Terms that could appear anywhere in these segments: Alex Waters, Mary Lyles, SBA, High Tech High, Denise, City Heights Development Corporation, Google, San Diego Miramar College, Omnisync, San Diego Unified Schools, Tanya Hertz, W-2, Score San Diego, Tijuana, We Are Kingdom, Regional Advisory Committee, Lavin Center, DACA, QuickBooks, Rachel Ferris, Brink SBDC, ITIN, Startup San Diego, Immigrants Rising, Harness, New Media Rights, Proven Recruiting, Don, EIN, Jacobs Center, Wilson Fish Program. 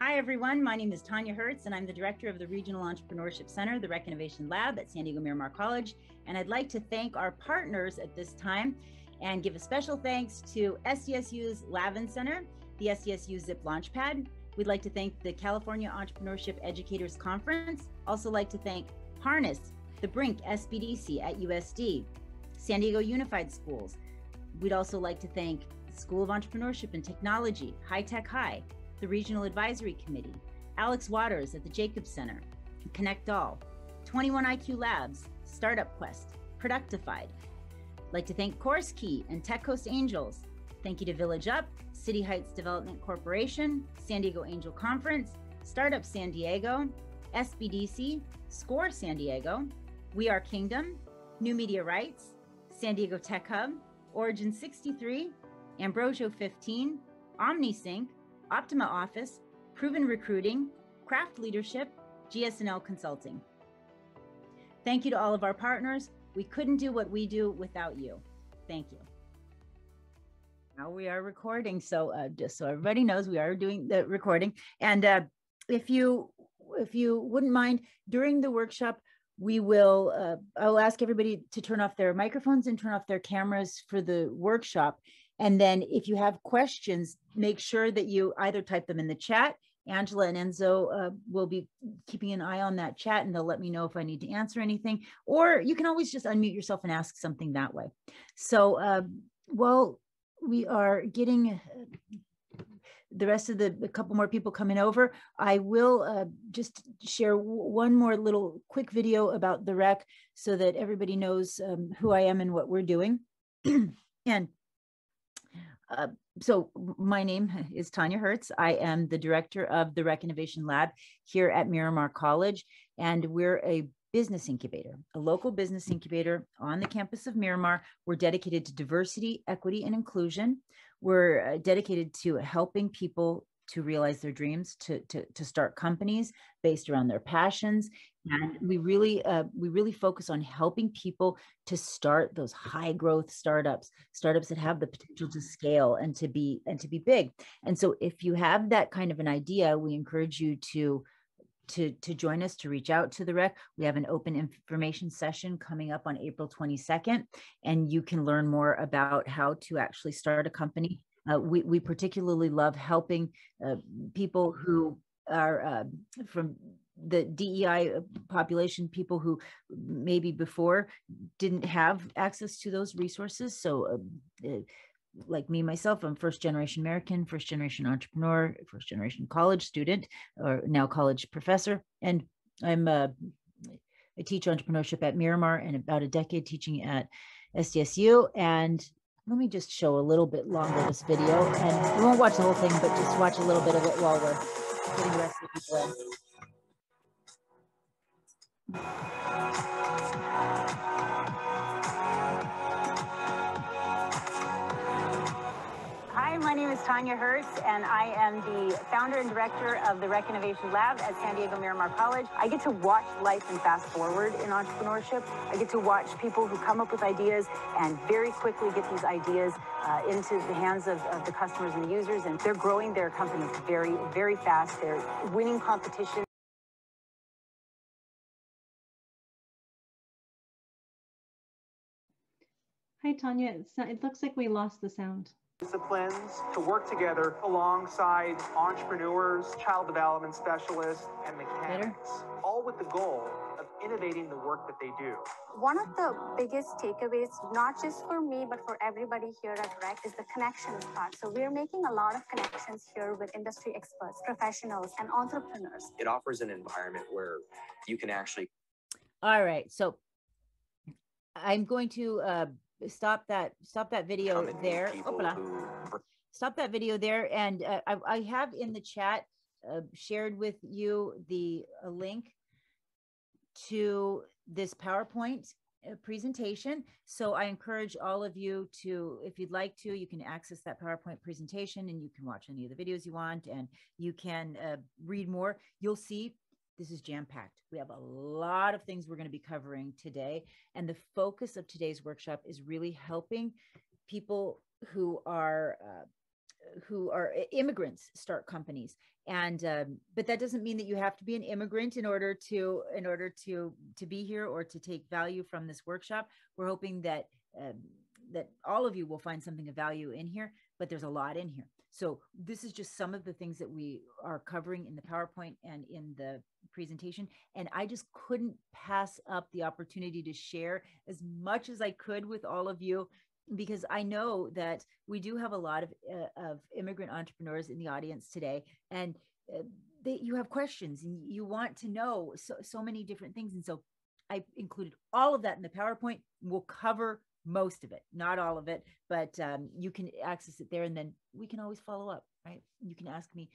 Hi everyone, my name is Tanya Hertz and I'm the director of the Regional Entrepreneurship Center, the REC Innovation Lab at San Diego Miramar College. And I'd like to thank our partners at this time and give a special thanks to SDSU's Lavin Center, the SDSU ZIP Launchpad. We'd like to thank the California Entrepreneurship Educators Conference. Also like to thank Harness, the Brink SBDC at USD, San Diego Unified Schools. We'd also like to thank School of Entrepreneurship and Technology, High Tech High, the Regional Advisory Committee, Alex Waters at the Jacobs Center, Connect All, 21IQ Labs, Startup Quest, Productified. I'd like to thank Course Key and Tech Coast Angels. Thank you to Village Up, City Heights Development Corporation, San Diego Angel Conference, Startup San Diego, SBDC, SCORE San Diego, We Are Kingdom, New Media Rights, San Diego Tech Hub, Origin 63, Ambrosio 15, OmniSync, Optima Office, Proven Recruiting, Craft Leadership, GSNL Consulting. Thank you to all of our partners. We couldn't do what we do without you. Thank you. Now we are recording, so just so everybody knows, we are doing the recording. And if you wouldn't mind, during the workshop, we will, I'll ask everybody to turn off their microphones and turn off their cameras for the workshop. And then if you have questions, make sure that you either type them in the chat. Angela and Enzo will be keeping an eye on that chat and they'll let me know if I need to answer anything, or you can always just unmute yourself and ask something that way. So while we are getting the rest of the couple more people coming over, I will just share one more little quick video about the REC so that everybody knows who I am and what we're doing. And so my name is Tanya Hertz. I am the director of the REC Innovation Lab here at Miramar College, and we're a business incubator, a local business incubator on the campus of Miramar. We're dedicated to diversity, equity, and inclusion. We're dedicated to helping people to realize their dreams, to start companies based around their passions. And we really focus on helping people to start those high growth startups, startups that have the potential to scale and to be big. And so if you have that kind of an idea, we encourage you to join us, to reach out to the REC. We have an open information session coming up on April 22nd, and you can learn more about how to actually start a company. We particularly love helping people who are from the DEI population, people who maybe before didn't have access to those resources. So like me, myself, I'm first-generation American, first-generation entrepreneur, first-generation college student, or now college professor. And I teach entrepreneurship at Miramar and about a decade teaching at SDSU. And let me just show a little bit longer this video, and we won't watch the whole thing, but just watch a little bit of it while we're getting the rest of the people in. Hi, my name is Tanya Hertz, and I am the founder and director of the REC Innovation Lab at San Diego Miramar College. I get to watch life and fast forward in entrepreneurship. I get to watch people who come up with ideas and very quickly get these ideas into the hands of the customers and the users, and they're growing their companies very, very fast. They're winning competitions. Hi, Tanya. It looks like we lost the sound. Disciplines to work together alongside entrepreneurs, child development specialists, and mechanics, all with the goal of innovating the work that they do. One of the biggest takeaways, not just for me, but for everybody here at REC, is the connections part. So we're making a lot of connections here with industry experts, professionals, and entrepreneurs. It offers an environment where you can actually... All right, so I'm going to... Stop that video there. Stop that video there. And I have in the chat shared with you the link to this PowerPoint presentation. So I encourage all of you to, if you'd like to, you can access that PowerPoint presentation and you can watch any of the videos you want, and you can read more. You'll see this is jam-packed. We have a lot of things we're going to be covering today. And the focus of today's workshop is really helping people who are who are immigrants start companies, and but that doesn't mean that you have to be an immigrant in order to be here or to take value from this workshop. We're hoping that that all of you will find something of value in here, but there's a lot in here. So this is just some of the things that we are covering in the PowerPoint and in the presentation. And I just couldn't pass up the opportunity to share as much as I could with all of you, because I know that we do have a lot of immigrant entrepreneurs in the audience today, and you have questions and you want to know so many different things. And so I included all of that in the PowerPoint. We'll cover most of it, not all of it, but you can access it there, and then we can always follow up, right? You can ask me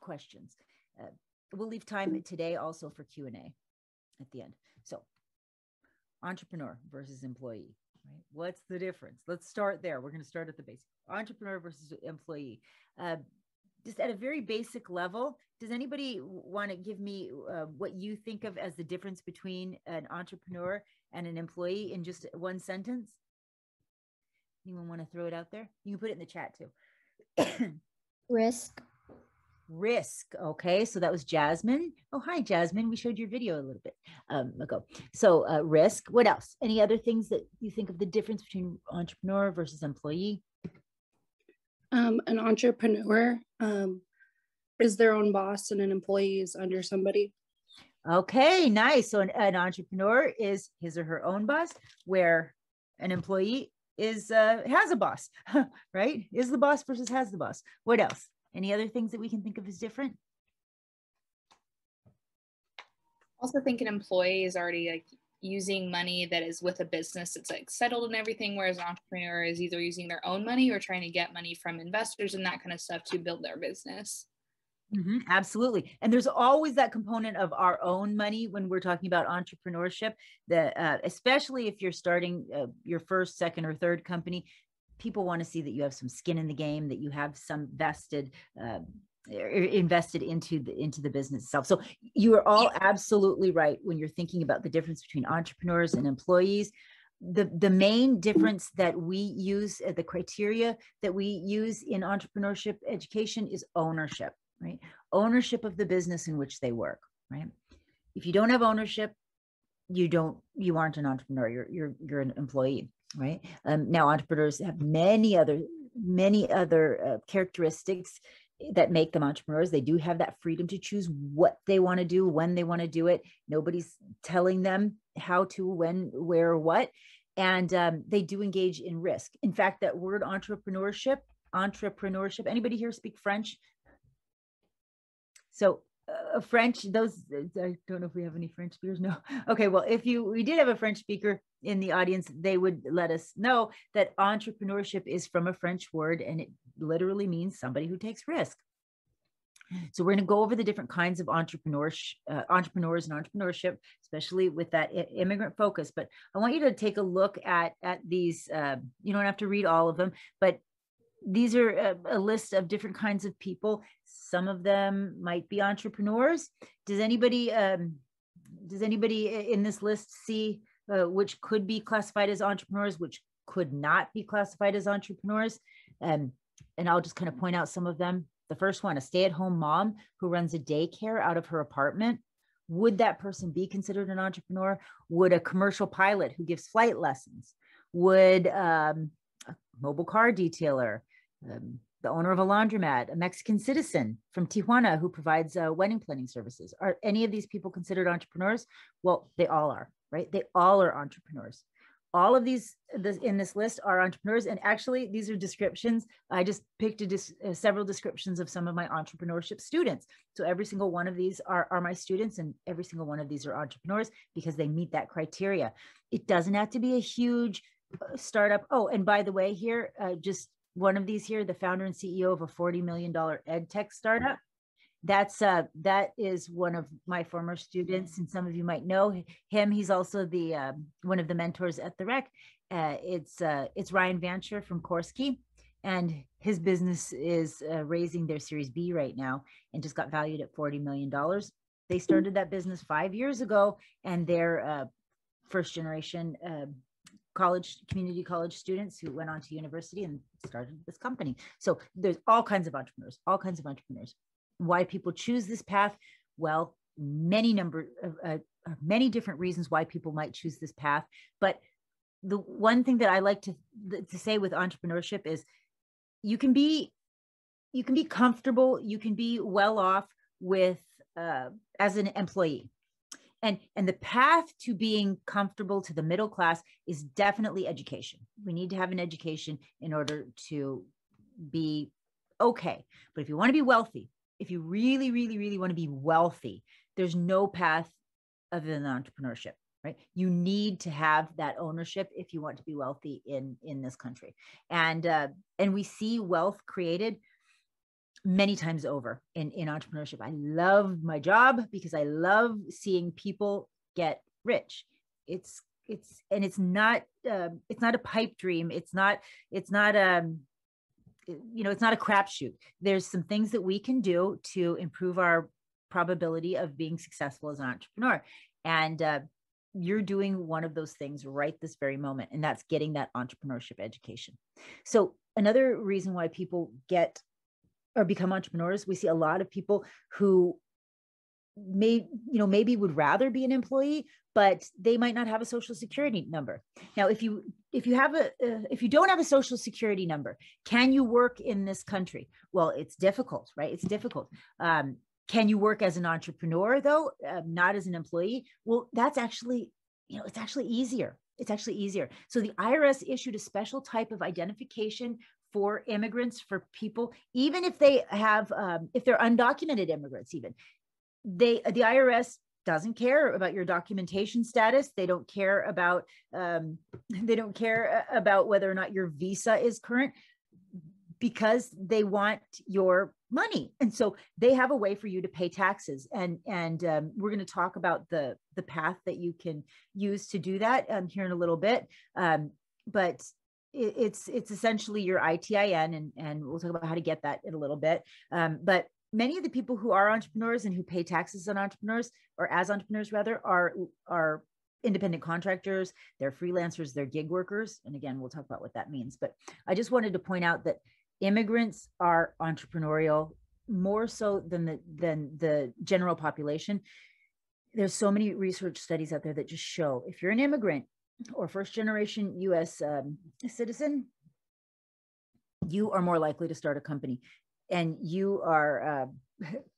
questions. We'll leave time today also for Q&A at the end. So entrepreneur versus employee, right? What's the difference? Let's start there. We're going to start at the basic. Entrepreneur versus employee. Just at a very basic level, does anybody want to give me what you think of as the difference between an entrepreneur and an employee in just one sentence? Anyone want to throw it out there? You can put it in the chat too. Risk. Risk. Okay. So that was Jasmine. Oh, hi, Jasmine. We showed your video a little bit ago. So risk. What else? Any other things that you think of the difference between entrepreneur versus employee? An entrepreneur is their own boss, and an employee is under somebody. Okay, nice. So an entrepreneur is his or her own boss, where an employee is has a boss, right? Is the boss versus has the boss. What else? Any other things that we can think of as different? Also think an employee is already like using money that is with a business that's like settled and everything, whereas an entrepreneur is either using their own money or trying to get money from investors and that kind of stuff to build their business. Mm-hmm, absolutely. And there's always that component of our own money when we're talking about entrepreneurship, that, especially if you're starting your first, second, or third company, people want to see that you have some skin in the game, that you have some invested into the business itself. So you are all absolutely right when you're thinking about the difference between entrepreneurs and employees. The main difference that we use, the criteria that we use in entrepreneurship education is ownership, right? Ownership of the business in which they work, right? If you don't have ownership, you aren't an entrepreneur, you're an employee, right? Now entrepreneurs have many other characteristics that make them entrepreneurs. They do have that freedom to choose what they want to do, when they want to do it. Nobody's telling them how to, when, where, what. And they do engage in risk. In fact, that word entrepreneurship, anybody here speak French? So French, I don't know if we have any French speakers. No. Okay. Well, if we did have a French speaker in the audience, they would let us know that entrepreneurship is from a French word, and it literally means somebody who takes risk. So we're going to go over the different kinds of entrepreneurs and entrepreneurship, especially with that immigrant focus. But I want you to take a look at these. You don't have to read all of them, but these are a list of different kinds of people. Some of them might be entrepreneurs. Does anybody in this list see which could be classified as entrepreneurs, which could not be classified as entrepreneurs? And I'll just kind of point out some of them. The first one, a stay-at-home mom who runs a daycare out of her apartment. Would that person be considered an entrepreneur? Would a commercial pilot who gives flight lessons? Would a mobile car detailer, the owner of a laundromat, a Mexican citizen from Tijuana who provides wedding planning services? Are any of these people considered entrepreneurs? Well, they all are, right? They all are entrepreneurs. All of these in this list are entrepreneurs. And actually, these are descriptions. I just picked several descriptions of some of my entrepreneurship students. So every single one of these are my students, and every single one of these are entrepreneurs because they meet that criteria. It doesn't have to be a huge startup. Oh, and by the way, here, just one of these here, the founder and CEO of a $40 million ed tech startup. That is one of my former students, and some of you might know him. He's also the one of the mentors at the REC. It's Ryan Vancher from Korsky, and his business is raising their Series B right now, and just got valued at $40 million. They started that business 5 years ago, and they're first generation college, community college students who went on to university and started this company. So there's all kinds of entrepreneurs, all kinds of entrepreneurs. Why people choose this path? Well, many different reasons why people might choose this path. But the one thing that I like to say with entrepreneurship is you can be comfortable, you can be well off with as an employee. And the path to being comfortable to the middle class is definitely education. We need to have an education in order to be okay. But if you want to be wealthy, if you really, really, really want to be wealthy, there's no path other than entrepreneurship, right? You need to have that ownership if you want to be wealthy in this country. And we see wealth created many times over in entrepreneurship. I love my job because I love seeing people get rich. It's not a pipe dream. It's not a crapshoot. There's some things that we can do to improve our probability of being successful as an entrepreneur, and you're doing one of those things right this very moment, and that's getting that entrepreneurship education. So another reason why people get or become entrepreneurs, we see a lot of people who maybe would rather be an employee, but they might not have a social security number. Now, if you don't have a social security number, can you work in this country? Well, it's difficult, right? It's difficult. Can you work as an entrepreneur though, not as an employee? Well, that's actually, it's actually easier. It's actually easier. So the IRS issued a special type of identification for immigrants, for people, even if they have, if they're undocumented immigrants, even the IRS doesn't care about your documentation status. They don't care about, whether or not your visa is current, because they want your money. And so they have a way for you to pay taxes. And we're going to talk about the path that you can use to do that here in a little bit. But it's essentially your ITIN, and we'll talk about how to get that in a little bit. But many of the people who are entrepreneurs and who pay taxes on entrepreneurs, or as entrepreneurs rather, are independent contractors, they're freelancers, they're gig workers. And again, we'll talk about what that means. But I just wanted to point out that immigrants are entrepreneurial more so than the general population. There's so many research studies out there that just show if you're an immigrant or first-generation U.S. Citizen, you are more likely to start a company. And you are,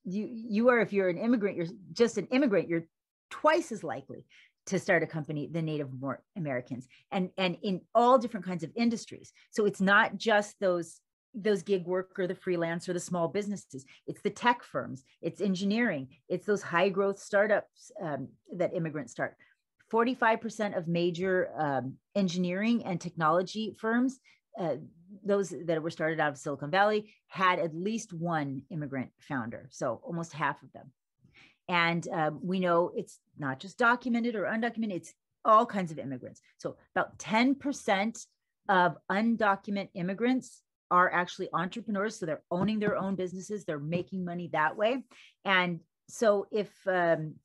if you're an immigrant, you're just an immigrant, you're twice as likely to start a company than Native Americans, and in all different kinds of industries. So it's not just those gig worker, the freelancer, the small businesses. It's the tech firms, it's engineering, it's those high-growth startups that immigrants start. 45% of major engineering and technology firms, those that were started out of Silicon Valley, had at least one immigrant founder. So almost half of them. And we know it's not just documented or undocumented, it's all kinds of immigrants. So about 10% of undocumented immigrants are actually entrepreneurs. So they're owning their own businesses. They're making money that way. And so if anybody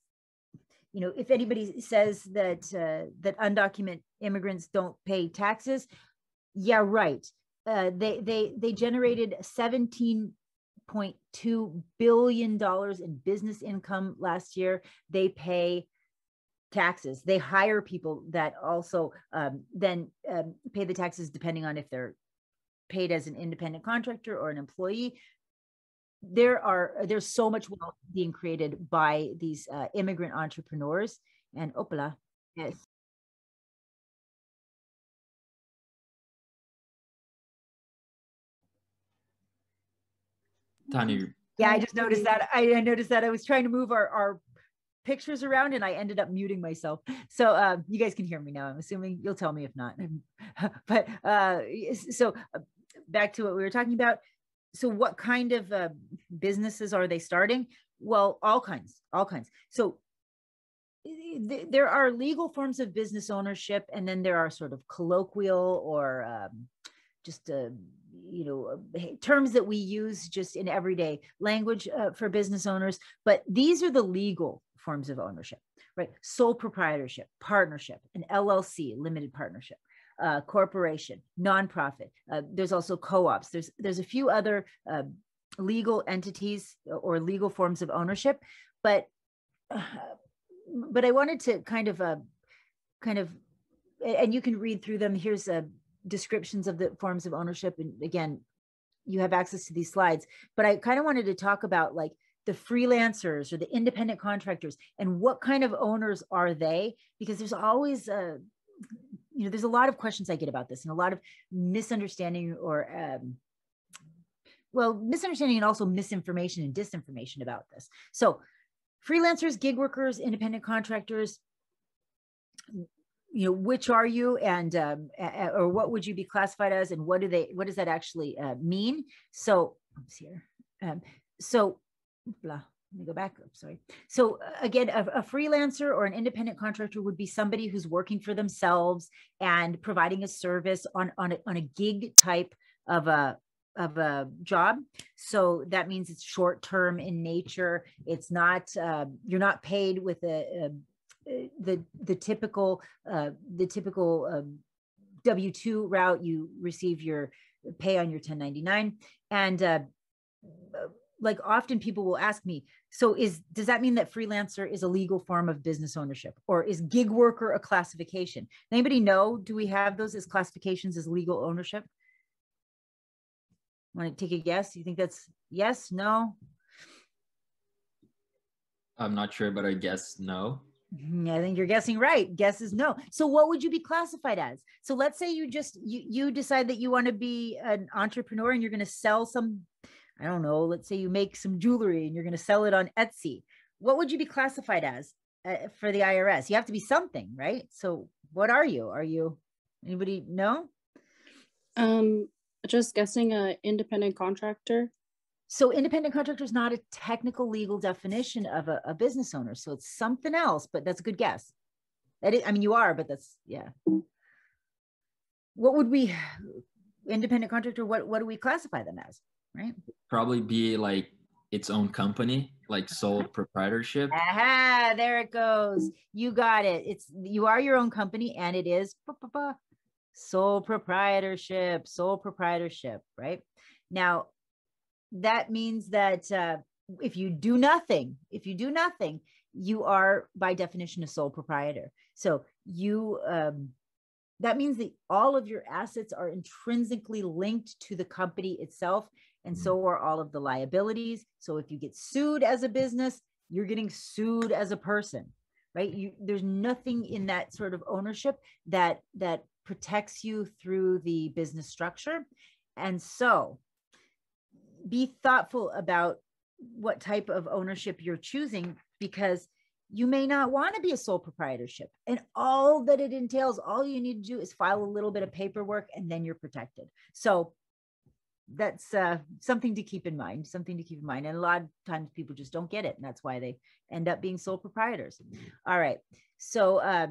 says that undocumented immigrants don't pay taxes, yeah, right. They generated $17.2 billion in business income last year. They pay taxes. They hire people that also then pay the taxes, depending on if they're paid as an independent contractor or an employee. There's so much wealth being created by these immigrant entrepreneurs. And opala, yes. Tanya. Yeah, I just noticed that. I noticed that I was trying to move our pictures around and I ended up muting myself. So you guys can hear me now. I'm assuming you'll tell me if not. But so back to what we were talking about. So what kind of businesses are they starting? Well, all kinds. So there are legal forms of business ownership, and then there are sort of colloquial or terms that we use just in everyday language for business owners. But these are the legal forms of ownership, right? Sole proprietorship, partnership, an LLC, limited partnership. corporation, nonprofit. There's also co-ops. There's a few other legal entities or legal forms of ownership, but I wanted to kind of, and you can read through them. Here's descriptions of the forms of ownership, and again, you have access to these slides. But I kind of wanted to talk about like the freelancers or the independent contractors and what kind of owners are they? Because there's always there's a lot of questions I get about this and a lot of misunderstanding or misunderstanding and also misinformation and disinformation about this. So freelancers, gig workers, independent contractors, which are you, and or what would you be classified as, and what does that actually mean? So oops, here. Let me go back. I'm sorry. So again, a freelancer or an independent contractor would be somebody who's working for themselves and providing a service on a gig type of a job. So that means it's short term in nature. It's not you're not paid with the typical W-2 route. You receive your pay on your 1099, and like often people will ask me, so does that mean that freelancer is a legal form of business ownership, or is gig worker a classification? Anybody know, do we have those as classifications as legal ownership? Want to take a guess? You think that's yes, no? I'm not sure, but I guess no. I think you're guessing right. Guess is no. So what would you be classified as? So let's say you decide that you want to be an entrepreneur and you're going to sell some, I don't know, let's say you make some jewelry and you're going to sell it on Etsy. What would you be classified as for the IRS? You have to be something, right? So what are you? Anybody know? Just guessing, an independent contractor. So independent contractor is not a technical legal definition of a business owner. So it's something else, but that's a good guess. That is, I mean, you are, but that's, yeah. What would we, independent contractor, what do we classify them as, right? Probably be like its own company, like sole proprietorship. Aha, there it goes. You got it. You are your own company, and it is sole proprietorship, right? Now, that means that if you do nothing, you are by definition a sole proprietor. So you, that means that all of your assets are intrinsically linked to the company itself, and so are all of the liabilities. So if you get sued as a business, you're getting sued as a person, right? There's nothing in that sort of ownership that protects you through the business structure, and so be thoughtful about what type of ownership you're choosing, because you may not want to be a sole proprietorship, and all that it entails, all you need to do is file a little bit of paperwork, and then you're protected. So that's something to keep in mind. And a lot of times people just don't get it, and that's why they end up being sole proprietors. All right. So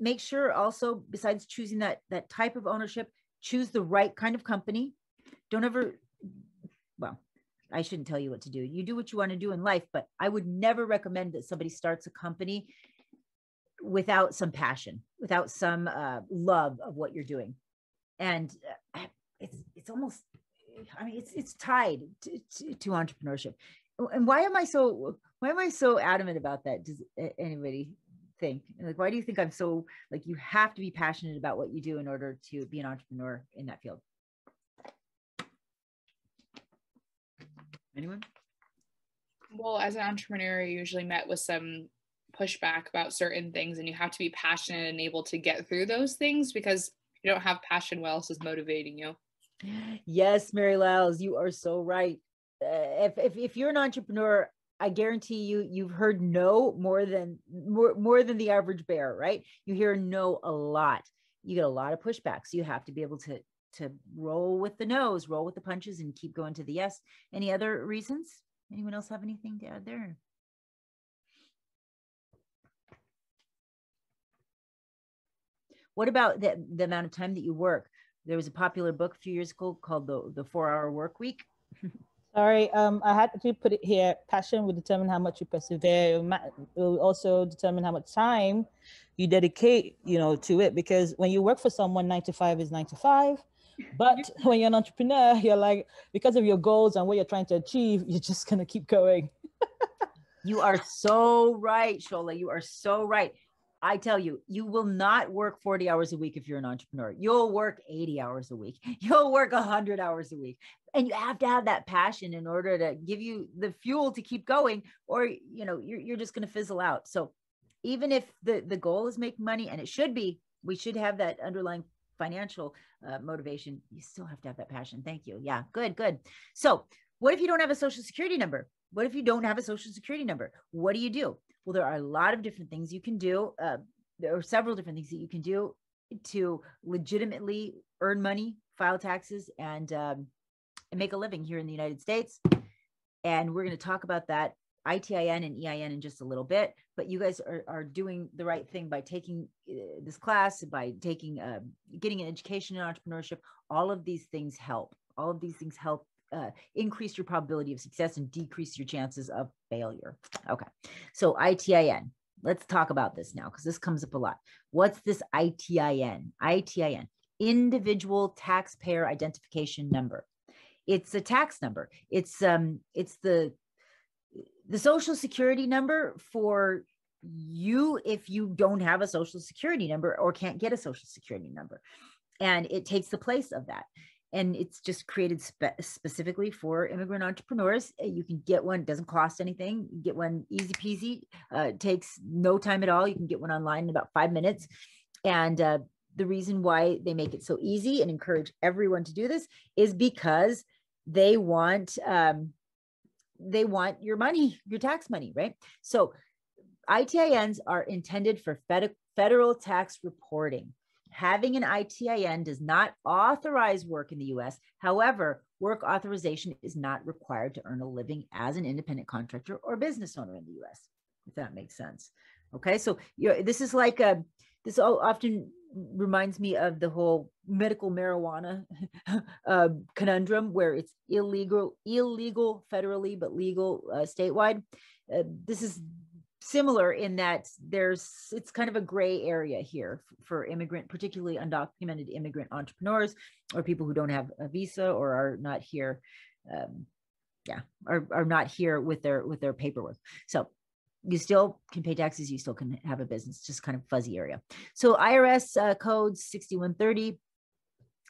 make sure also, besides choosing that type of ownership, choose the right kind of company. Don't ever, well, I shouldn't tell you what to do. You do what you want to do in life, but I would never recommend that somebody starts a company without some passion, without some love of what you're doing. And it's almost, I mean, it's tied to entrepreneurship. And why am I so adamant about that? Does anybody think? Like, why do you think I'm so, like, you have to be passionate about what you do in order to be an entrepreneur in that field? Anyone? Well, as an entrepreneur, you're usually met with some pushback about certain things, and you have to be passionate and able to get through those things, because if you don't have passion, what else is motivating you? Yes, Mary Lyles, you are so right. If you're an entrepreneur, I guarantee you've heard no more than the average bear, right? You hear no a lot. You get a lot of pushback, so you have to be able to roll with the nose, roll with the punches, and keep going to the yes. Any other reasons? Anyone else have anything to add there? What about the amount of time that you work? There was a popular book a few years ago called The 4-Hour Work Week. Sorry, I had to put it here. Passion will determine how much you persevere. It will also determine how much time you dedicate, you know, to it. Because when you work for someone, 9 to 5 is 9 to 5. But when you're an entrepreneur, you're like, because of your goals and what you're trying to achieve, you're just going to keep going. You are so right, Shola. You are so right. I tell you, you will not work 40 hours a week if you're an entrepreneur. You'll work 80 hours a week. You'll work 100 hours a week. And you have to have that passion in order to give you the fuel to keep going, or, you know, you're just going to fizzle out. So even if the goal is make money, and it should be, we should have that underlying financial motivation, you still have to have that passion. Thank you. Yeah, good, good. So what if you don't have a social security number? What if you don't have a social security number? What do you do? Well, there are a lot of different things you can do. There are several different things that you can do to legitimately earn money, file taxes, and make a living here in the United States. And we're going to talk about that ITIN and EIN in just a little bit. But you guys are doing the right thing by taking this class, by taking getting an education in entrepreneurship. All of these things help. All of these things help increase your probability of success and decrease your chances of failure. Okay, so ITIN. Let's talk about this now, because this comes up a lot. What's this ITIN? ITIN, Individual Taxpayer Identification Number. It's a tax number. It's the social security number for you if you don't have a social security number or can't get a social security number, and it takes the place of that. And it's just created specifically for immigrant entrepreneurs. You can get one, it doesn't cost anything. You get one easy peasy, takes no time at all. You can get one online in about 5 minutes. And the reason why they make it so easy and encourage everyone to do this is because they want your money, your tax money, right? So ITINs are intended for federal tax reporting. Having an ITIN does not authorize work in the U.S. However, work authorization is not required to earn a living as an independent contractor or business owner in the U.S., if that makes sense. Okay, so this is like a, this often reminds me of the whole medical marijuana conundrum, where it's illegal federally, but legal statewide. This is similar in that it's kind of a gray area here for immigrant, particularly undocumented immigrant entrepreneurs or people who don't have a visa or are not here, are not here with their paperwork. So you still can pay taxes, you still can have a business, just kind of fuzzy area. So IRS code 6130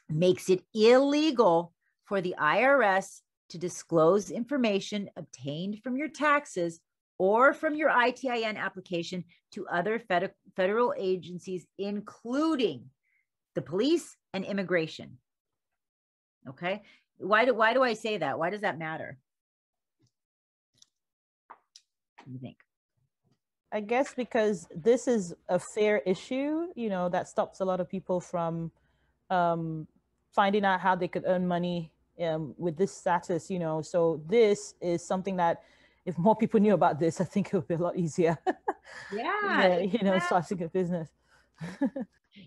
makes it illegal for the IRS to disclose information obtained from your taxes or from your ITIN application to other federal agencies, including the police and immigration. Okay, why do I say that? Why does that matter? What do you think? I guess because this is a fair issue, you know, that stops a lot of people from finding out how they could earn money with this status, you know. So this is something that, if more people knew about this, I think it would be a lot easier. Yeah. You know, starting a business.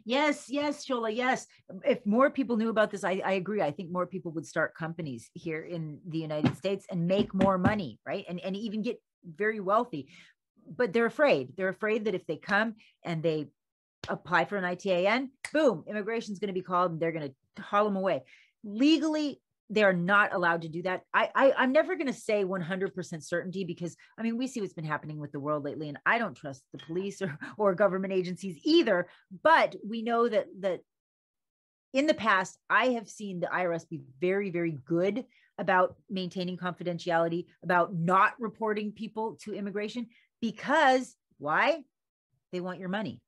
Yes, yes, Shola, yes. If more people knew about this, I agree. I think more people would start companies here in the United States and make more money, right? And even get very wealthy. But they're afraid. They're afraid that if they come and they apply for an ITIN, boom, immigration's going to be called and they're going to haul them away. Legally, they're not allowed to do that. I'm never going to say 100% certainty, because I mean, we see what's been happening with the world lately, and I don't trust the police or government agencies either, but we know that in the past, I have seen the IRS be very, very good about maintaining confidentiality, about not reporting people to immigration, because why? They want your money.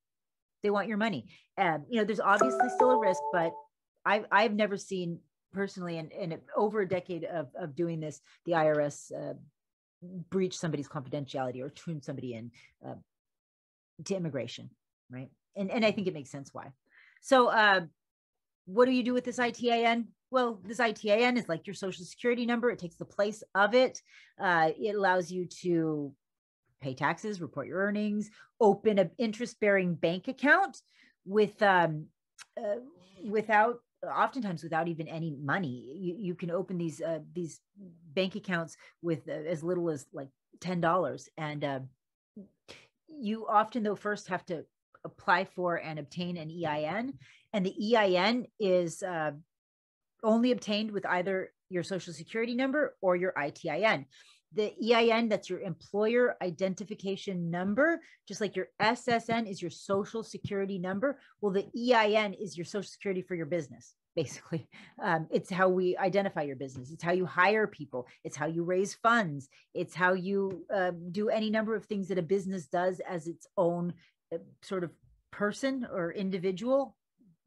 They want your money. You know, there's obviously still a risk, but I've never seen personally, and over a decade of doing this, the IRS breached somebody's confidentiality or tuned somebody in to immigration, right? And I think it makes sense why. So what do you do with this ITIN? Well, this ITIN is like your social security number. It takes the place of it. It allows you to pay taxes, report your earnings, open an interest-bearing bank account without oftentimes without even any money. You can open these bank accounts with as little as like $10. And you often though first have to apply for and obtain an EIN. And the EIN is only obtained with either your social security number or your ITIN. The EIN, that's your employer identification number, just like your SSN is your social security number. Well, the EIN is your social security for your business, basically. It's how we identify your business. It's how you hire people. It's how you raise funds. It's how you do any number of things that a business does as its own sort of person or individual,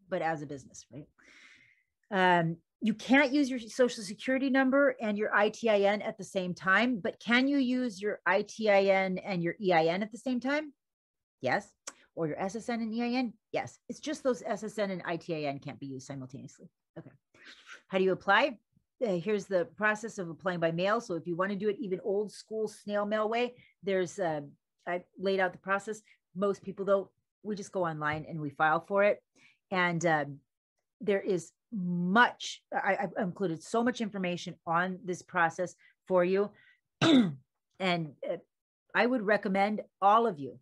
but as a business, right? You can't use your social security number and your ITIN at the same time, but can you use your ITIN and your EIN at the same time? Yes. Or your SSN and EIN? Yes. It's just those SSN and ITIN can't be used simultaneously. Okay. How do you apply? Here's the process of applying by mail. So if you want to do it even old school snail mail way, there's, I laid out the process. Most people though, we just go online and we file for it. And there is much, I've included so much information on this process for you. And I would recommend all of you,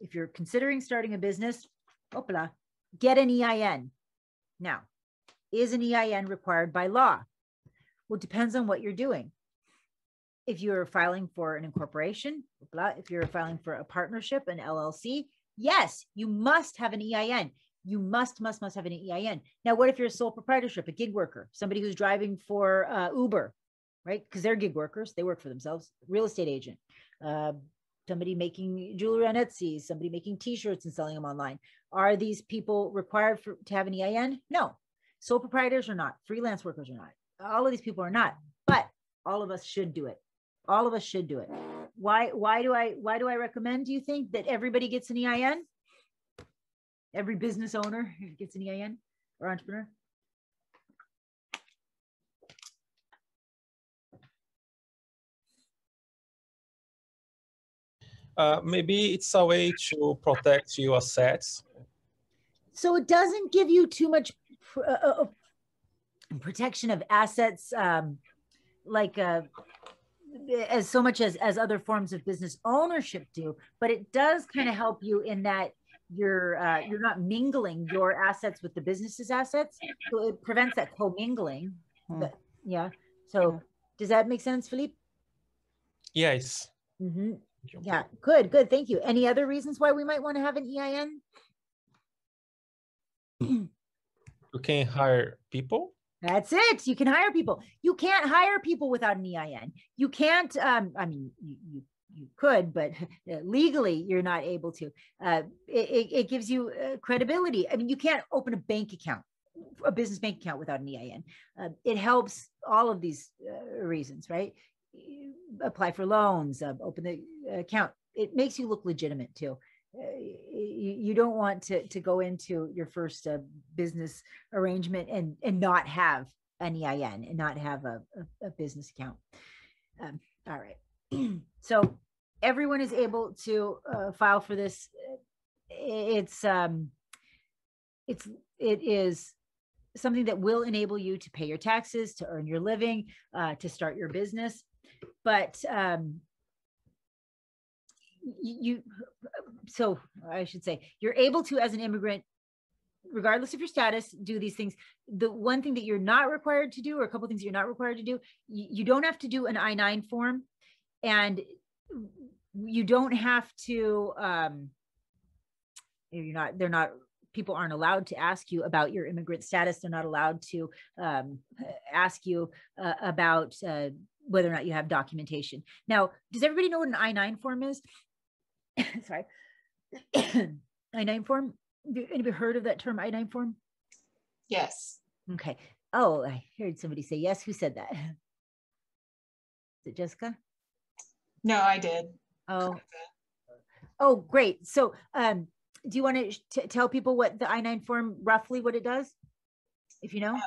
if you're considering starting a business, get an EIN. Now, is an EIN required by law? Well, it depends on what you're doing. If you're filing for an incorporation, if you're filing for a partnership, an LLC, yes, you must have an EIN. You must have an EIN. Now, what if you're a sole proprietorship, a gig worker, somebody who's driving for Uber, right? Because they're gig workers. They work for themselves. Real estate agent, somebody making jewelry on Etsy, somebody making t-shirts and selling them online. Are these people required to have an EIN? No. Sole proprietors are not. Freelance workers are not. All of these people are not, but all of us should do it. All of us should do it. Why do I recommend, do you think, that everybody gets an EIN? Every business owner gets an EIN or entrepreneur. Maybe it's a way to protect your assets. So it doesn't give you too much protection of assets, as so much as other forms of business ownership do, but it does kind of help you in that you're not mingling your assets with the business's assets, so it prevents that co-mingling. But, yeah. So does that make sense, Philippe? Yes. Mm-hmm. Yeah. Good. Thank you. Any other reasons why we might want to have an EIN? You can hire people. That's it. You can hire people. You can't hire people without an EIN. You can't. I mean, you could, but legally you're not able to. It gives you credibility. I mean, you can't open a bank account, a business bank account, without an EIN. It helps all of these reasons, right? You apply for loans, open the account. It makes you look legitimate too. You don't want to go into your first business arrangement and not have an EIN and not have a business account. All right. So everyone is able to file for this. It is something that will enable you to pay your taxes, to earn your living, to start your business. But you're able to, as an immigrant, regardless of your status, do these things. The one thing that you're not required to do, or a couple of things that you're not required to do, you don't have to do an I-9 form. And you don't have to, people aren't allowed to ask you about your immigrant status. They're not allowed to ask you about whether or not you have documentation. Now, does everybody know what an I-9 form is? Sorry, I-9 form, anybody heard of that term, I-9 form? Yes. Okay. Oh, I heard somebody say yes. Who said that? Is it Jessica? No, I did. Oh, great. So do you want to tell people what the I-9 form, roughly what it does, if you know?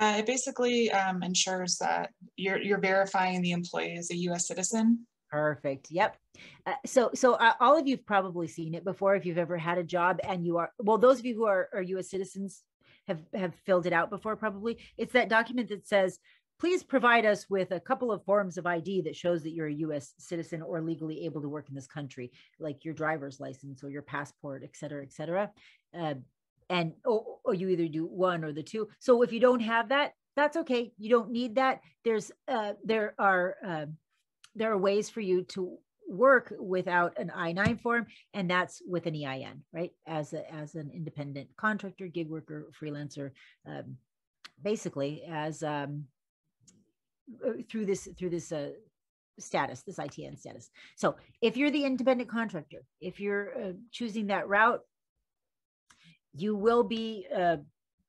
It basically ensures that you're verifying the employee is a U.S. citizen. Perfect. Yep. So all of you have probably seen it before if you've ever had a job and you are, well, those of you who are U.S. citizens, have filled it out before probably. It's that document that says, please provide us with a couple of forms of ID that shows that you're a U.S. citizen or legally able to work in this country, like your driver's license or your passport, et cetera, et cetera. Or you either do one or the two. So if you don't have that, that's okay. You don't need that. There's there are ways for you to work without an I-9 form, and that's with an EIN, right? As an independent contractor, gig worker, freelancer, basically as through this status, this ITIN status. So if you're the independent contractor, if you're choosing that route, you will be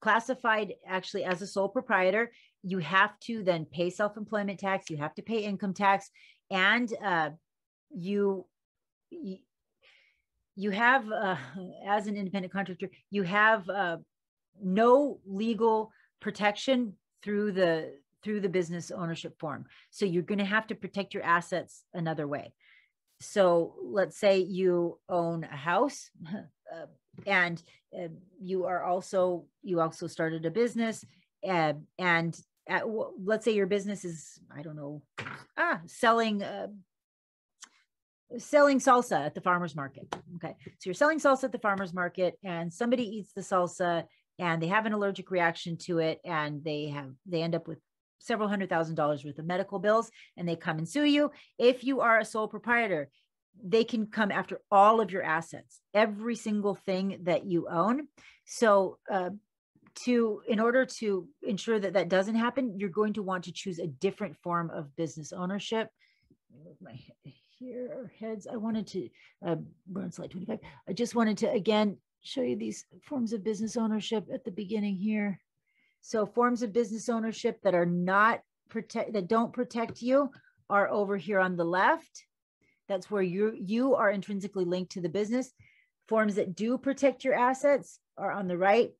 classified actually as a sole proprietor. You have to then pay self-employment tax. You have to pay income tax, and you have as an independent contractor, you have no legal protection through the business ownership form. So you're going to have to protect your assets another way. So let's say you own a house. And you also started a business, let's say your business is, I don't know, selling salsa at the farmer's market. Okay, so you're selling salsa at the farmer's market, and somebody eats the salsa, and they have an allergic reaction to it, and they end up with several $100,000 worth of medical bills, and they come and sue you. If you are a sole proprietor, they can come after all of your assets, every single thing that you own. So in order to ensure that that doesn't happen, you're going to want to choose a different form of business ownership. Move my heads. I wanted to, we're on slide 25. I just wanted to, again, show you these forms of business ownership at the beginning here. So forms of business ownership that are not that don't protect you are over here on the left. That's where you are intrinsically linked to the business. Forms that do protect your assets are on the right.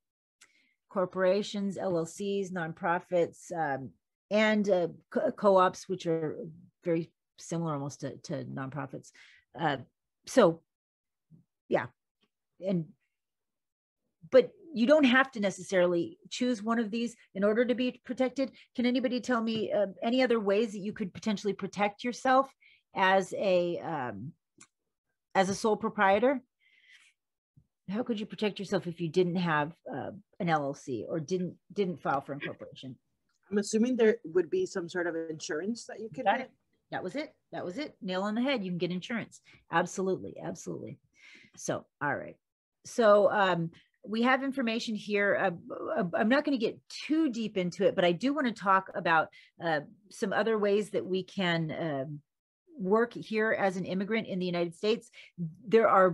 Corporations, LLCs, nonprofits, and co-ops, which are very similar almost to nonprofits. So, yeah. But you don't have to necessarily choose one of these in order to be protected. Can anybody tell me any other ways that you could potentially protect yourself as a sole proprietor? How could you protect yourself if you didn't have an LLC or didn't file for incorporation? I'm assuming there would be some sort of insurance that you could get. That was it. Nail on the head. You can get insurance. Absolutely. Absolutely. So, all right. So we have information here. I'm not going to get too deep into it, but I do want to talk about some other ways that we can work here as an immigrant in the United States. There are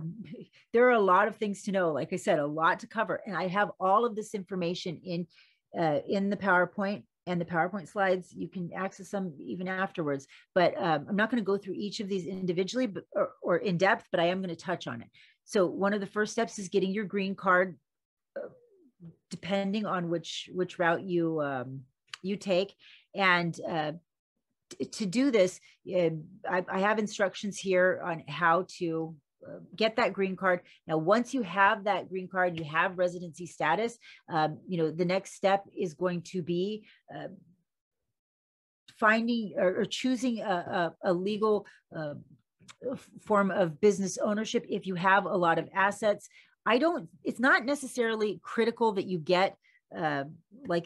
a lot of things to know. Like I said, a lot to cover. And I have all of this information in the PowerPoint and the PowerPoint slides. You can access them even afterwards, but I'm not going to go through each of these individually or in depth, but I am going to touch on it. So one of the first steps is getting your green card, depending on which route you take. And to do this, I have instructions here on how to get that green card. Now, once you have that green card, you have residency status. The next step is going to be finding or choosing a legal form of business ownership if you have a lot of assets. It's not necessarily critical that you get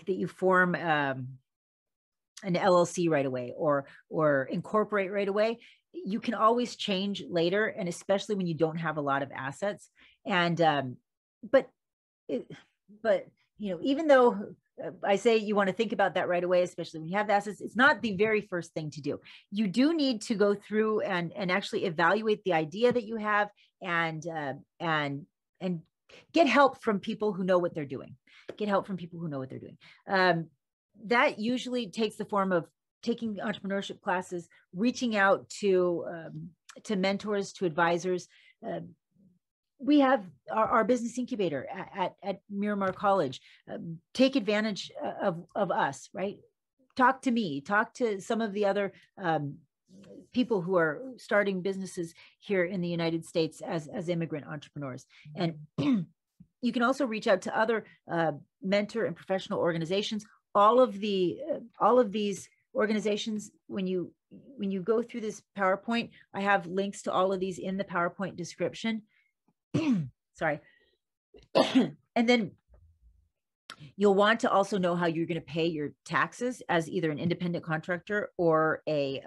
you form an LLC right away or incorporate right away. You can always change later, and especially when you don't have a lot of assets. And but you know, even though I say you want to think about that right away, especially when you have the assets, it's not the very first thing to do. You do need to go through and actually evaluate the idea that you have and get help from people who know what they're doing. That usually takes the form of taking entrepreneurship classes, reaching out to mentors, to advisors. We have our business incubator at Miramar College. Take advantage of us, right? Talk to me, talk to some of the other people who are starting businesses here in the United States as immigrant entrepreneurs. And you can also reach out to other mentor and professional organizations. All of these organizations, when you go through this PowerPoint, I have links to all of these in the PowerPoint description. Sorry. And then you'll want to also know how you're going to pay your taxes as either an independent contractor or a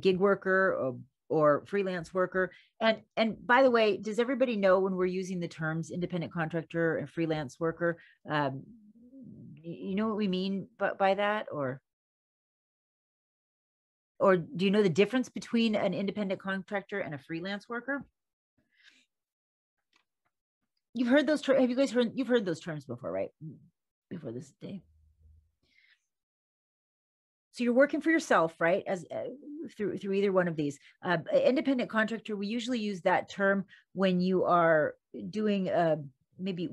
gig worker or freelance worker. And by the way, does everybody know when we're using the terms independent contractor and freelance worker, you know what we mean by that? Or do you know the difference between an independent contractor and a freelance worker? You've heard those terms. Have you guys heard? You've heard those terms before, right? Before this day. So you're working for yourself, right? As through either one of these, independent contractor. We usually use that term when you are doing maybe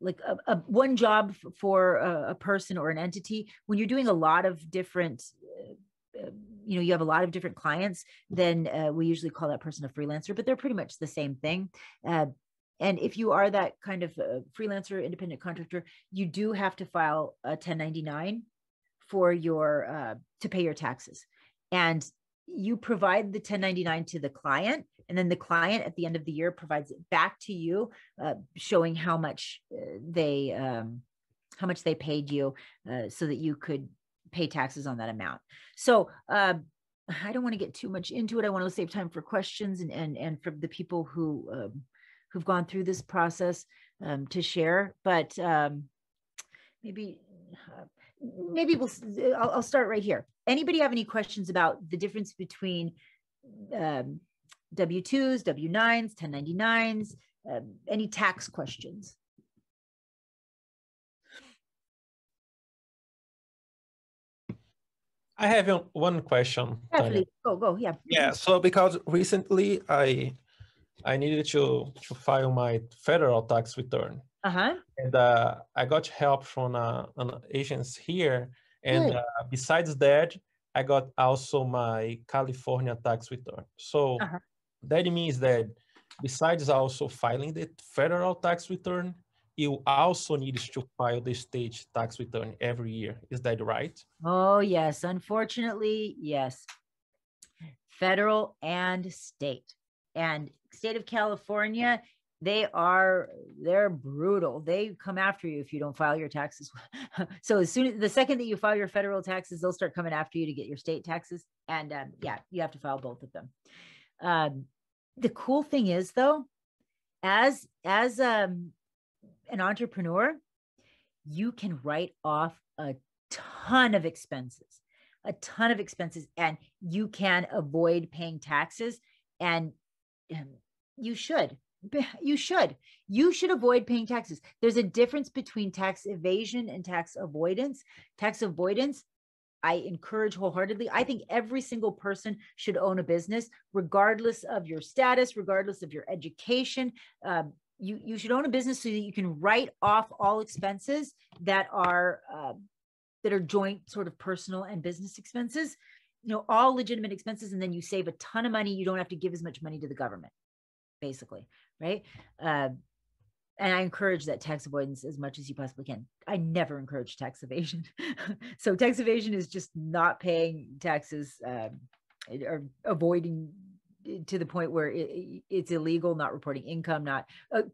like a one job for a person or an entity. When you're doing a lot of different. You know, you have a lot of different clients, then we usually call that person a freelancer, but they're pretty much the same thing. And if you are that kind of freelancer, independent contractor, you do have to file a 1099 for your, to pay your taxes. And you provide the 1099 to the client, and then the client at the end of the year provides it back to you, showing how much they paid you so that you could pay taxes on that amount. So I don't want to get too much into it. I want to save time for questions and from the people who who've gone through this process to share. But maybe I'll start right here. Anybody have any questions about the difference between W-2s, W-9s, 1099s? Any tax questions? I have one question. Definitely. Go, yeah. Yeah, so because recently I needed to file my federal tax return. Uh-huh. And I got help from an agency here. And besides that, I got also my California tax return. So that means that besides also filing the federal tax return, you also need to file the state tax return every year. Is that right? Oh, yes. Unfortunately, yes. Federal and state. And state of California, they're brutal. They come after you if you don't file your taxes. So the second that you file your federal taxes, they'll start coming after you to get your state taxes. And yeah, you have to file both of them. The cool thing is though, as an entrepreneur, you can write off a ton of expenses, and you can avoid paying taxes. And you should avoid paying taxes. There's a difference between tax evasion and tax avoidance. Tax avoidance, I encourage wholeheartedly. I think every single person should own a business, regardless of your status, regardless of your education. You should own a business so that you can write off all expenses that are joint sort of personal and business expenses, all legitimate expenses, and then you save a ton of money. You don't have to give as much money to the government, basically, right? And I encourage that tax avoidance as much as you possibly can. I never encourage tax evasion. So tax evasion is just not paying taxes or avoiding to the point where it's illegal, not reporting income, not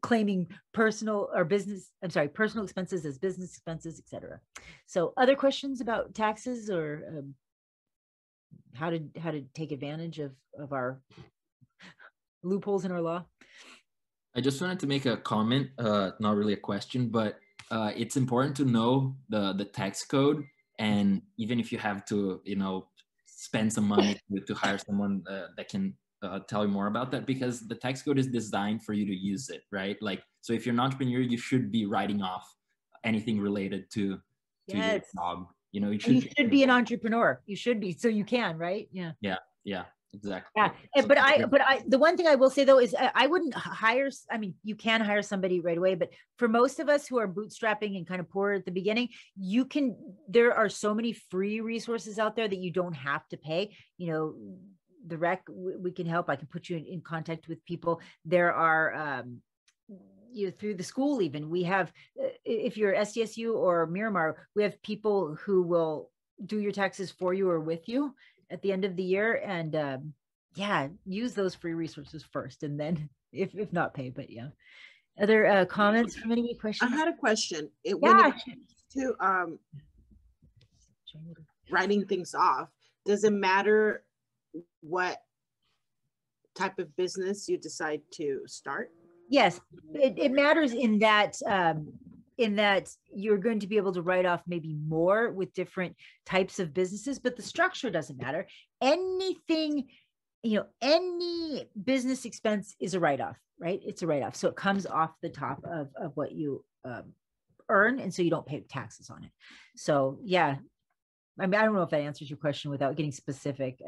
claiming personal expenses as business expenses, etc. So other questions about taxes or how to take advantage of our loopholes in our law? I just wanted to make a comment, not really a question, but it's important to know the tax code. And even if you have to, spend some money to hire someone that can tell you more about that, because the tax code is designed for you to use it, right? Like, so if you're an entrepreneur, you should be writing off anything related to your job. You should be an entrepreneur. You should be, so you can, right? Yeah. Yeah, exactly. Yeah, so, but the one thing I will say though is I wouldn't hire. I mean, you can hire somebody right away, but for most of us who are bootstrapping and kind of poor at the beginning, there are so many free resources out there that you don't have to pay. The REC, we can help. I can put you in contact with people. There are through the school even. We have, if you're SDSU or Miramar, we have people who will do your taxes for you or with you at the end of the year. And yeah, use those free resources first, and then if not pay, but yeah. Other comments from any questions? I had a question. Writing things off, does it matter what type of business you decide to start? Yes, it matters in that you're going to be able to write off maybe more with different types of businesses, but the structure doesn't matter. Anything, you know, any business expense is a write-off, right? It's a write-off. So it comes off the top of what you earn, and so you don't pay taxes on it. So yeah, I mean, I don't know if that answers your question without getting specific.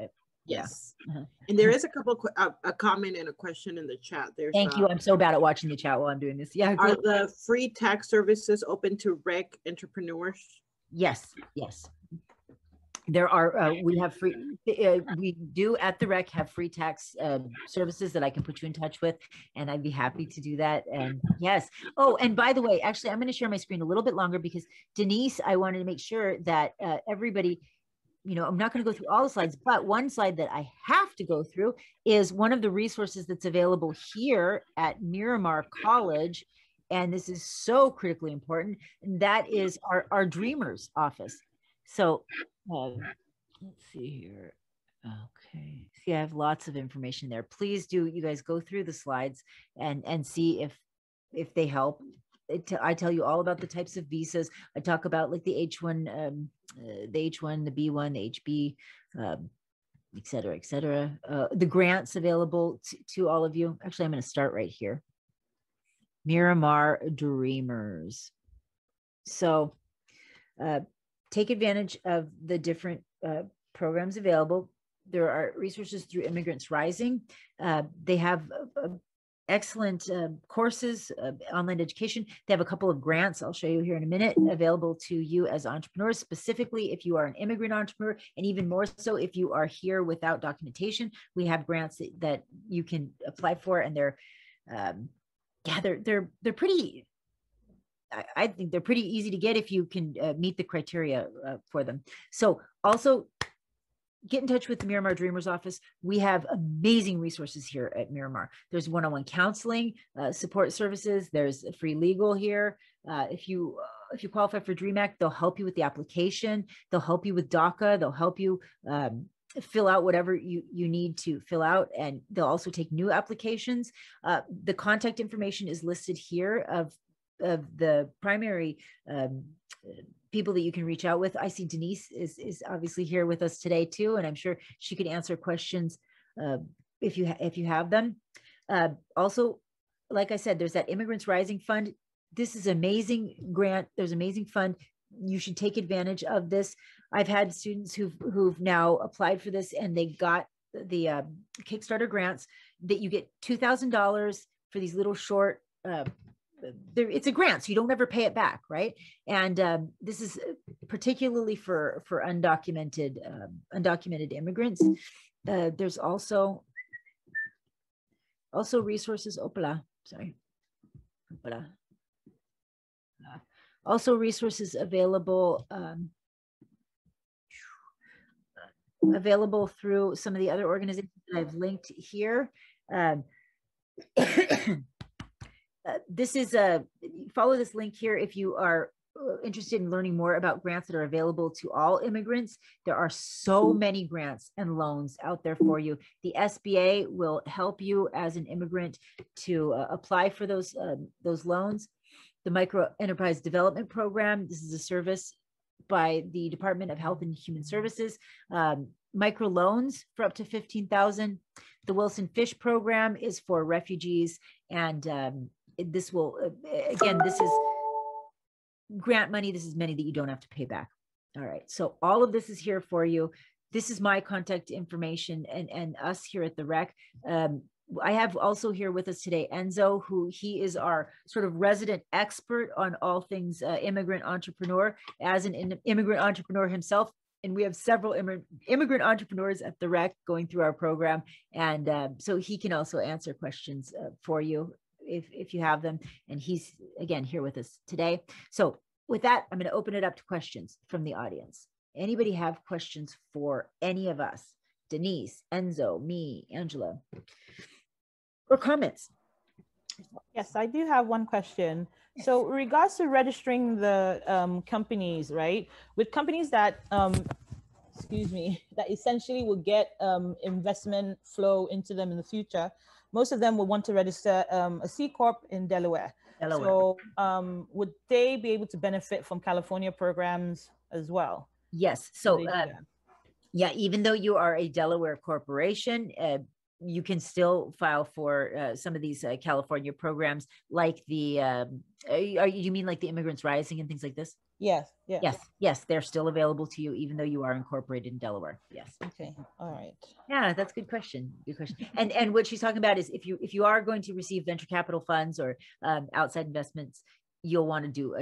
Yes. Uh-huh. And there is a couple a comment and a question in the chat there. Thank you. I'm so bad at watching the chat while I'm doing this. Yeah. Are the free tax services open to REC entrepreneurs? Yes. Yes. There are, we have free, we do at the REC have free tax services that I can put you in touch with, and I'd be happy to do that. And yes. Oh, and by the way, actually, I'm going to share my screen a little bit longer because Denise, I wanted to make sure that everybody, you know, I'm not going to go through all the slides, but one slide that I have to go through is one of the resources that's available here at Miramar College. And this is so critically important. And that is our Dreamers office. So let's see here. Okay. See, I have lots of information there. Please do, you guys go through the slides and see if they help. I tell you all about the types of visas. I talk about like the H1, the H1, the B1, the HB, et cetera, et cetera. The grants available to all of you. Actually, I'm going to start right here. Miramar Dreamers. So take advantage of the different programs available. There are resources through Immigrants Rising. They have excellent courses, online education. They have a couple of grants, I'll show you here in a minute, available to you as entrepreneurs, specifically if you are an immigrant entrepreneur, and even more so if you are here without documentation. We have grants that you can apply for, and they're, yeah, they're pretty, I think they're pretty easy to get if you can meet the criteria for them. So also, get in touch with the Miramar Dreamers office. We have amazing resources here at Miramar. There's one-on-one counseling, support services. There's free legal here. If you qualify for DREAM Act, they'll help you with the application. They'll help you with DACA. They'll help you fill out whatever you need to fill out. And they'll also take new applications. The contact information is listed here of the primary people that you can reach out with. I see Denise is obviously here with us today too, and I'm sure she could answer questions if you have them. Also, like I said, there's that Immigrants Rising Fund. This is amazing grant. There's amazing fund. You should take advantage of this. I've had students who've now applied for this, and they got the Kickstarter grants that you get $2,000 for these little short, it's a grant, so you don't ever pay it back, right? And this is particularly for undocumented immigrants. There's also resources. Also resources available. Available through some of the other organizations that I've linked here. This is follow this link here if you are interested in learning more about grants that are available to all immigrants. There are so many grants and loans out there for you. The SBA will help you as an immigrant to apply for those loans. The Micro Enterprise Development Program, this is a service by the Department of Health and Human Services. Micro loans for up to $15,000. The Wilson Fish Program is for refugees, and this will, again, this is grant money. This is money that you don't have to pay back. All right. So all of this is here for you. This is my contact information and us here at the REC. I have also here with us today, Enzo, he is our sort of resident expert on all things immigrant entrepreneur, as an immigrant entrepreneur himself. And we have several immigrant entrepreneurs at the REC going through our program. And so he can also answer questions for you if you have them. And he's, again, here with us today. So with that, I'm going to open it up to questions from the audience. Anybody have questions for any of us? Denise, Enzo, me, Angela, or comments? Yes, I do have one question. So in regards to registering the companies, right? With companies that, that essentially will get investment flow into them in the future, most of them will want to register a C Corp in Delaware. So would they be able to benefit from California programs as well? Yes. So yeah, even though you are a Delaware corporation, you can still file for some of these California programs, like the, you mean like the Immigrants Rising and things like this? Yes, yes. Yes, yes, they're still available to you, even though you are incorporated in Delaware. Yes. Okay. All right. Yeah, that's a good question. Good question. And what she's talking about is if you are going to receive venture capital funds or outside investments, you'll want to do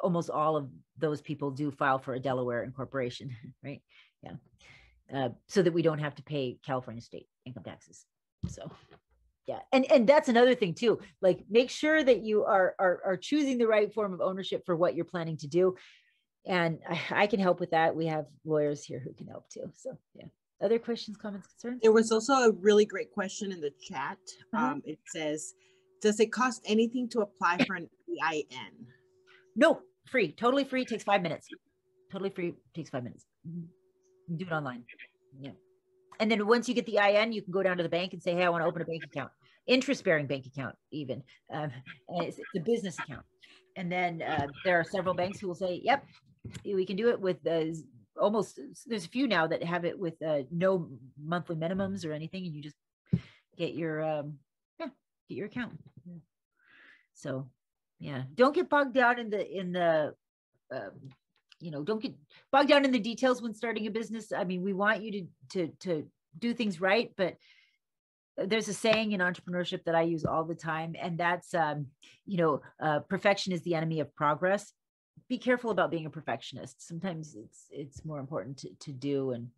almost all of those people do file for a Delaware incorporation, right? Yeah. So that we don't have to pay California state income taxes. So yeah, and that's another thing too, like make sure that you are choosing the right form of ownership for what you're planning to do. And I can help with that. We have lawyers here who can help too. So yeah. Other questions, comments, concerns? There was also a really great question in the chat. It says, does it cost anything to apply for an EIN? No, free, totally free, takes 5 minutes. Totally free, takes 5 minutes. Mm-hmm. You do it online. Yeah. And then once you get the IN, you can go down to the bank and say, hey, I want to open a bank account, interest-bearing bank account even. It's a business account. And then there are several banks who will say, yep, we can do it with almost, there's a few now that have it with no monthly minimums or anything. And you just get your account. Yeah. So yeah, don't get bogged down don't get bogged down in the details when starting a business. I mean, we want you to do things right, but there's a saying in entrepreneurship that I use all the time, and that's, perfection is the enemy of progress. Be careful about being a perfectionist. Sometimes it's more important to do, and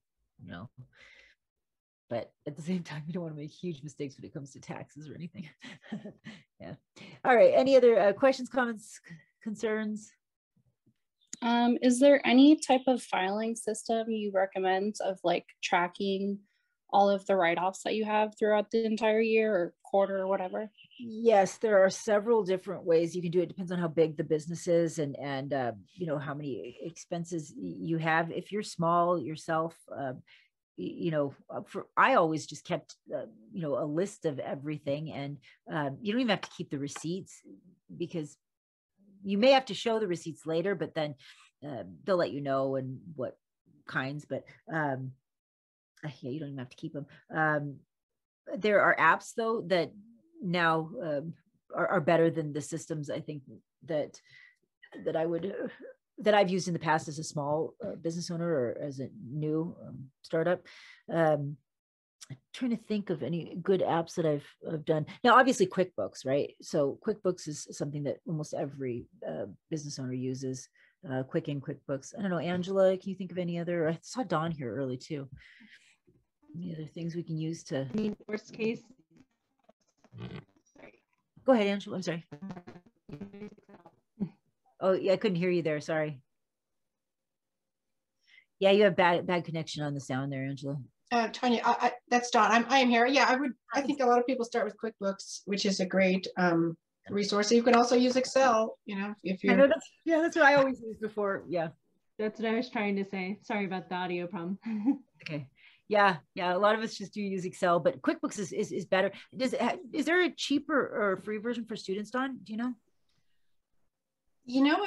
but at the same time, you don't want to make huge mistakes when it comes to taxes or anything. Yeah. All right. Any other questions, comments, concerns? Is there any type of filing system you recommend of like tracking all of the write-offs that you have throughout the entire year or quarter or whatever? Yes, there are several different ways you can do it. It depends on how big the business is and how many expenses you have. If you're small yourself, I always just kept, a list of everything, and you don't even have to keep the receipts, because you may have to show the receipts later, but then they'll let you know and what kinds, but you don't even have to keep them. There are apps though that now are better than the systems, I think, that I've used in the past as a small business owner or as a new startup. I'm trying to think of any good apps that I've done. Now, obviously QuickBooks, right? So QuickBooks is something that almost every business owner uses, QuickBooks. I don't know, Angela, can you think of any other? I saw Don here early too. Any other things we can use to? I mean, worst case. Sorry. Go ahead, Angela, I'm sorry. Oh yeah, I couldn't hear you there, sorry. Yeah, you have bad connection on the sound there, Angela. Tanya, that's Don. I am here. Yeah, I think a lot of people start with QuickBooks, which is a great resource. You can also use Excel, if you. Yeah, that's what I always used before. Yeah, that's what I was trying to say. Sorry about the audio problem. Okay. Yeah. A lot of us just do use Excel, but QuickBooks is better. Is there a cheaper or free version for students, Don? Do you know?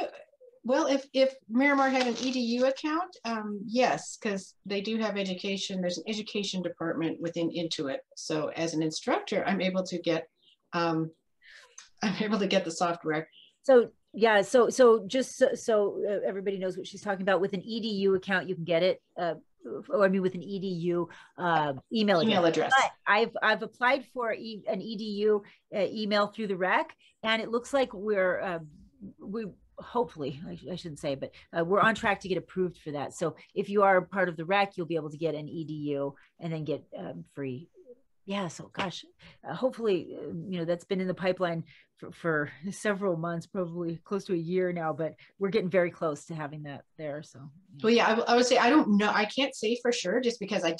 Well, if Miramar had an EDU account, yes, because they do have education. There's an education department within Intuit. So as an instructor, I'm able to get the software. So yeah, so just so everybody knows what she's talking about. With an EDU account, you can get it. With an EDU email address. But I've applied for an EDU email through the REC, and it looks like we. Hopefully, I shouldn't say, but we're on track to get approved for that. So if you are a part of the REC, you'll be able to get an EDU and then get free Yeah, so gosh, hopefully, you know, that's been in the pipeline for several months, probably close to a year now, but we're getting very close to having that there. So, yeah. Well, yeah, I would say, I don't know, I can't say for sure just because I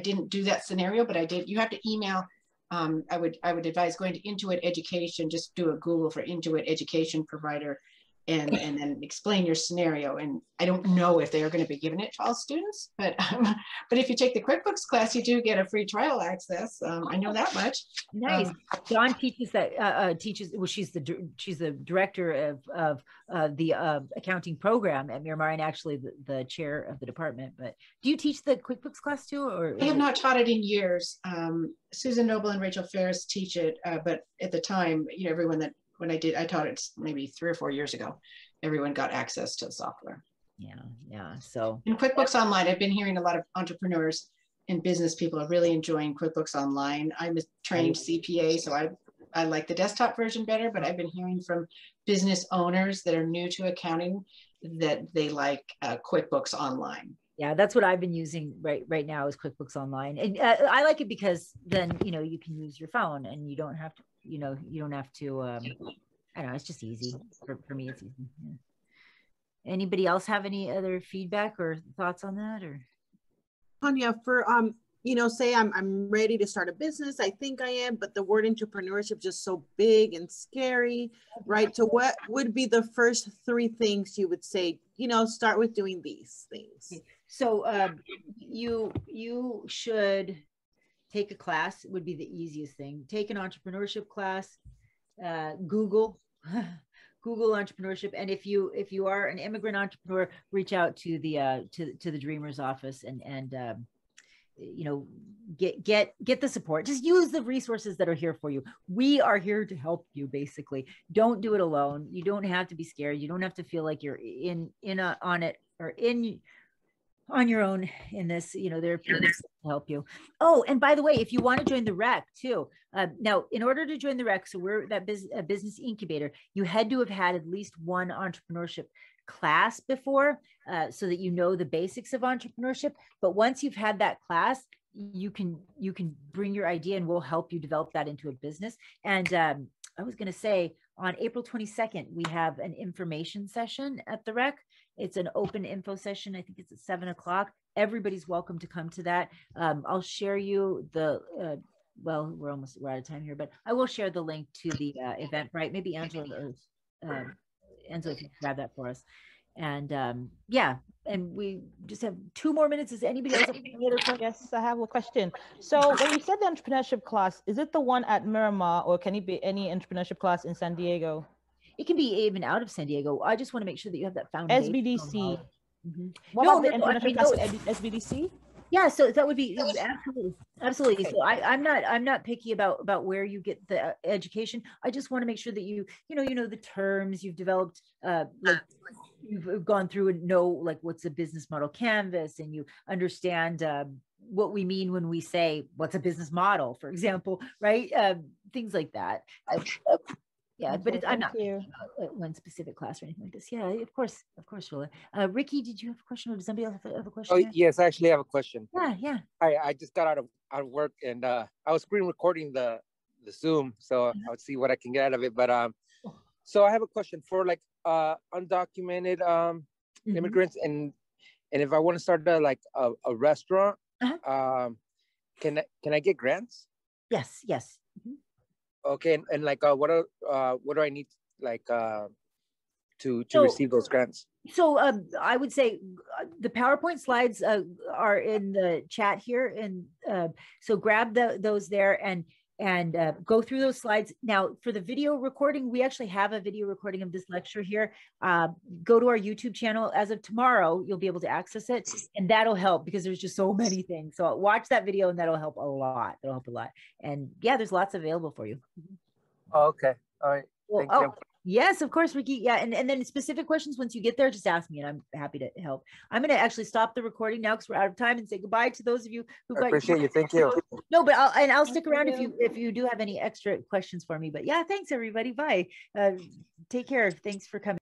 didn't do that scenario, but I did, you have to email, I would advise going to Intuit Education, just do a Google for Intuit Education provider and then explain your scenario. And I don't know if they are going to be giving it to all students, but if you take the QuickBooks class, you do get a free trial access. I know that much. Nice. Don teaches that, well, she's the director of the accounting program at Miramar and actually the chair of the department. But do you teach the QuickBooks class too? Or I have not taught it in years. Susan Noble and Rachel Ferris teach it, but at the time, you know, everyone that, when I did, I taught it maybe 3 or 4 years ago. Everyone got access to the software. Yeah, yeah. So in QuickBooks Online, I've been hearing a lot of entrepreneurs and business people are really enjoying QuickBooks Online. I'm a trained CPA, so I like the desktop version better, but I've been hearing from business owners that are new to accounting that they like QuickBooks Online. Yeah, that's what I've been using right now is QuickBooks Online. And I like it because then, you know, you can use your phone and you don't have to, you know, you don't have to, I don't know, it's just easy. For me, it's easy. Yeah. Anybody else have any other feedback or thoughts on that? Or Tanya, for, you know, say I'm ready to start a business. I think I am, but the word entrepreneurship just so big and scary, right? So what would be the first 3 things you would say, you know, start with doing these things? So you should take a class. It would be the easiest thing. Take an entrepreneurship class, Google entrepreneurship. And if you are an immigrant entrepreneur, reach out to the, to the Dreamers office and you know, get the support. Just use the resources that are here for you. We are here to help you basically. Don't do it alone. You don't have to be scared. You don't have to feel like you're on your own in this, you know, there are people to help you. Oh, and by the way, if you want to join the REC too, now in order to join the REC, so we're that business incubator, you had to have had at least 1 entrepreneurship class before so that you know the basics of entrepreneurship. But once you've had that class, you can bring your idea and we'll help you develop that into a business. And I was going to say on April 22nd, we have an information session at the REC. It's an open info session. I think it's at 7 o'clock. Everybody's welcome to come to that. I'll share you the, well, we're out of time here, but I will share the link to the event, right? Maybe Angela or Enzo, if you can grab that for us. And yeah, and we just have 2 more minutes. Is anybody else? Yes, I have a question. So when you said the entrepreneurship class, is it the one at Miramar or can it be any entrepreneurship class in San Diego? It can be even out of San Diego. I just want to make sure that you have that foundation. SBDC. Mm-hmm. SBDC? Yeah, so that would be absolutely, absolutely. Okay. So I'm not picky about where you get the education. I just want to make sure that you know the terms you've developed, like you've gone through and know like what's a business model canvas, and you understand what we mean when we say what's a business model, for example, right? Things like that. Yeah, but I'm not at one specific class or anything like this. Yeah, of course, Rilla. Ricky, did you have a question or did somebody else have a question? Oh, there? Yes, I actually have a question. Yeah, yeah. I just got out of work and I was screen recording the Zoom, so I would see what I can get out of it. But so I have a question for like undocumented immigrants and if I want to start like a restaurant, can I get grants? Yes, yes. Mm-hmm. Okay, and like, what do I need like to receive those grants? So I would say the PowerPoint slides are in the chat here, and so grab those there and go through those slides. Now for the video recording, we actually have a video recording of this lecture here. Go to our YouTube channel. As of tomorrow, you'll be able to access it and that'll help because there's just so many things. So watch that video and that'll help a lot. That'll help a lot. And yeah, there's lots available for you. Oh, okay. All right. Well, thank you. Yes, of course, Ricky. Yeah. And then specific questions, once you get there, just ask me and I'm happy to help. I'm going to actually stop the recording now because we're out of time and say goodbye to those of you who got. I appreciate you. Thank you. No, but I'll stick around if you do have any extra questions for me. But yeah, thanks everybody. Bye. Take care. Thanks for coming.